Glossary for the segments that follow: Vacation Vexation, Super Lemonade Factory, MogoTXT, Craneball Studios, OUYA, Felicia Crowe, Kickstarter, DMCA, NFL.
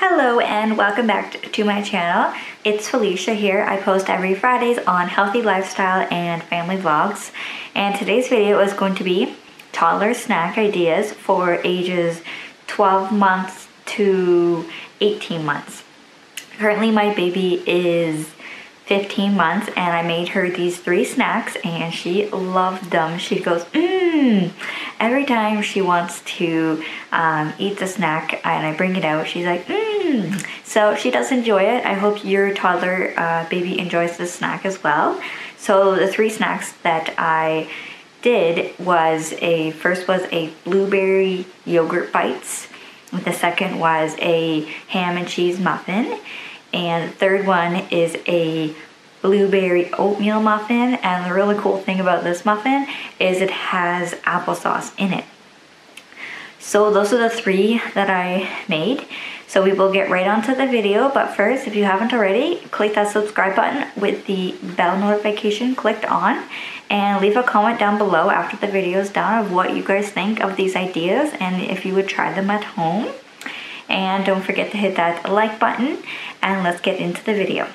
Hello and welcome back to my channel. It's Felicia here. I post every Fridays on healthy lifestyle and family vlogs. And today's video is going to be toddler snack ideas for ages 12 months to 18 months. Currently my baby is 15 months and I made her these three snacks and she loved them. She goes, mmm. Every time she wants to eat the snack and I bring it out, she's like, mmm. So she does enjoy it. I hope your toddler baby enjoys this snack as well. So the three snacks that I did was first was a blueberry yogurt bites. The second was a ham and cheese muffin. And the third one is a blueberry oatmeal muffin. And the really cool thing about this muffin is it has applesauce in it. So those are the three that I made. So we will get right onto the video. But first, if you haven't already, click that subscribe button with the bell notification clicked on. And leave a comment down below after the video is done of what you guys think of these ideas and if you would try them at home. And don't forget to hit that like button, and let's get into the video.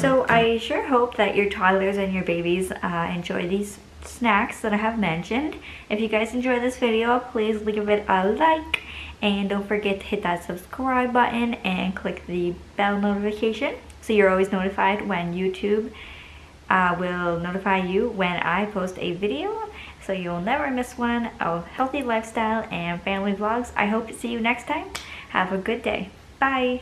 So I sure hope that your toddlers and your babies enjoy these snacks that I have mentioned. If you guys enjoyed this video, please leave it a like, and don't forget to hit that subscribe button and click the bell notification so you're always notified when YouTube will notify you when I post a video, so you'll never miss one of healthy lifestyle and family vlogs. I hope to see you next time. Have a good day. Bye.